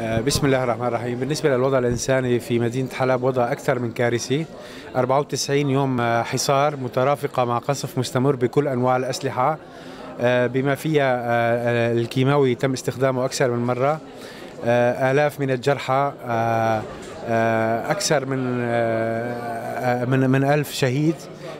بسم الله الرحمن الرحيم. بالنسبة للوضع الإنساني في مدينة حلب وضع أكثر من كارثي، 94 يوم حصار مترافقة مع قصف مستمر بكل أنواع الأسلحة بما فيها الكيماوي تم استخدامه أكثر من مرة، آلاف من الجرحى، أكثر من 1000 شهيد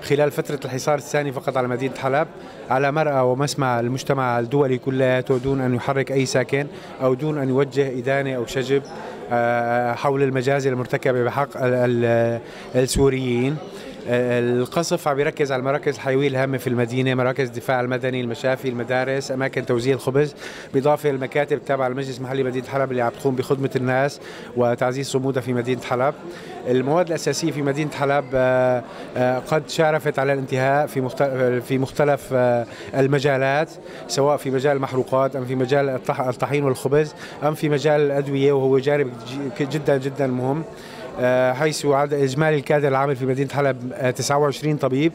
خلال فترة الحصار الثاني فقط على مدينة حلب، على مرأى ومسمع المجتمع الدولي كلياته دون أن يحرك أي ساكن أو دون أن يوجه إدانة أو شجب حول المجازر المرتكبة بحق السوريين. القصف عم يركز على المراكز الحيوية الهامة في المدينة، مراكز الدفاع المدني، المشافي، المدارس، أماكن توزيع الخبز، بإضافة للمكاتب التابعة لمجلس المحلي مدينة حلب اللي عم تقوم بخدمة الناس وتعزيز صمودها في مدينة حلب. المواد الأساسية في مدينة حلب قد شارفت على الانتهاء في مختلف المجالات، سواء في مجال المحروقات أم في مجال الطحين والخبز أم في مجال الأدوية، وهو جانب جدا جدا مهم، حيث عدد إجمالي الكادر العامل في مدينة حلب 29 طبيب.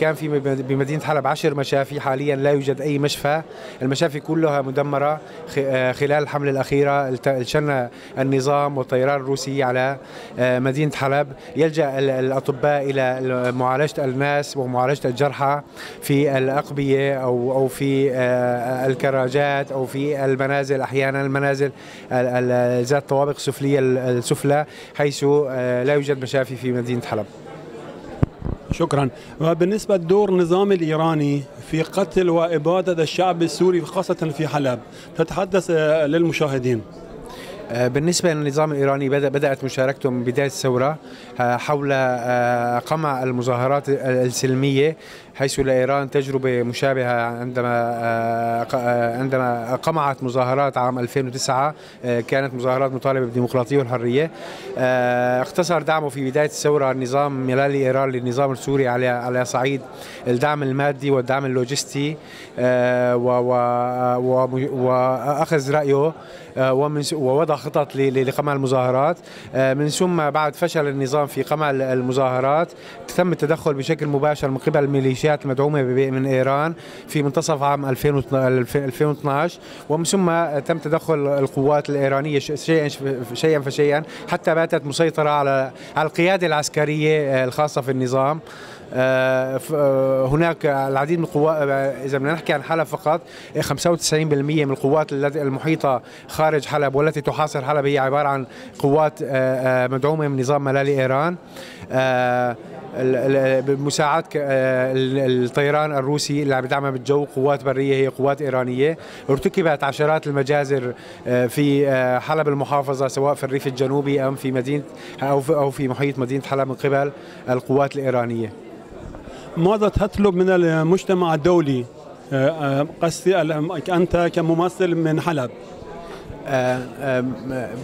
كان في بمدينة حلب 10 مشافي، حاليا لا يوجد أي مشفى، المشافي كلها مدمرة خلال الحملة الأخيرة شن النظام والطيران الروسي على مدينة حلب. يلجأ الأطباء إلى معالجة الناس ومعالجة الجرحى في الأقبية أو في الكراجات أو في المنازل، أحيانا المنازل ذات الطوابق السفلية السفلى حيث لا يوجد مشافي في مدينة حلب. شكرا. وبالنسبة لدور النظام الإيراني في قتل وإبادة الشعب السوري خاصة في حلب، تتحدث للمشاهدين. بالنسبة للنظام الإيراني بدأت مشاركته من بداية الثورة حول قمع المظاهرات السلمية، حيث لإيران تجربة مشابهة عندما قمعت مظاهرات عام 2009، كانت مظاهرات مطالبة بالديمقراطية والحرية. اقتصر دعمه في بداية الثورة النظام ميلالي إيران للنظام السوري على صعيد الدعم المادي والدعم اللوجستي وأخذ رأيه ووضع خطط لقمع المظاهرات. من ثم بعد فشل النظام في قمع المظاهرات تم التدخل بشكل مباشر من قبل الميليشيات المدعومة من إيران في منتصف عام 2012، ومن ثم تم تدخل القوات الإيرانية شيئا فشيئا حتى باتت مسيطرة على القيادة العسكرية الخاصة في النظام. هناك العديد من القوات، إذا بدنا نحكي عن حلب فقط 95% من القوات المحيطة خارج حلب والتي تحاصر حلب هي عبارة عن قوات مدعومة من نظام ملالي إيران بمساعدة الطيران الروسي اللي عم يدعمها بالجو، قوات برية هي قوات إيرانية. ارتكبت عشرات المجازر في حلب المحافظة سواء في الريف الجنوبي أم في مدينة أو في محيط مدينة حلب من قبل القوات الإيرانية. ماذا تطلب من المجتمع الدولي أنت كممثل من حلب؟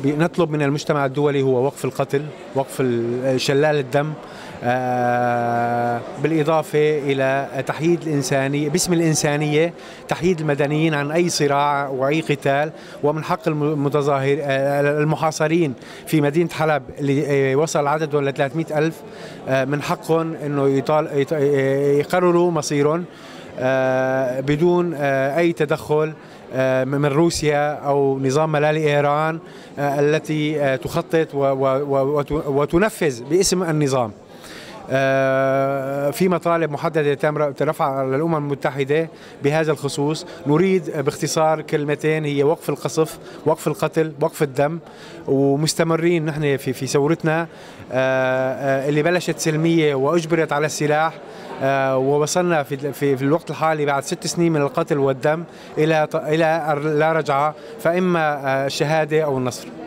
نطلب من المجتمع الدولي هو وقف القتل، وقف شلال الدم، بالإضافة إلى تحييد الإنسانية باسم الإنسانية، تحييد المدنيين عن أي صراع وأي قتال. ومن حق المحاصرين في مدينة حلب اللي وصل عددهم ل 300,000 من حقهم أنه يقرروا مصيرهم بدون أي تدخل من روسيا أو نظام ملالي إيران التي تخطط وتنفذ باسم النظام. في مطالب محددة تم رفعها للأمم المتحدة بهذا الخصوص. نريد باختصار كلمتين، هي وقف القصف، وقف القتل، وقف الدم. ومستمرين نحن في ثورتنا اللي بلشت سلمية وأجبرت على السلاح، ووصلنا في الوقت الحالي بعد 6 سنين من القتل والدم إلى لا رجعة، فإما الشهادة أو النصر.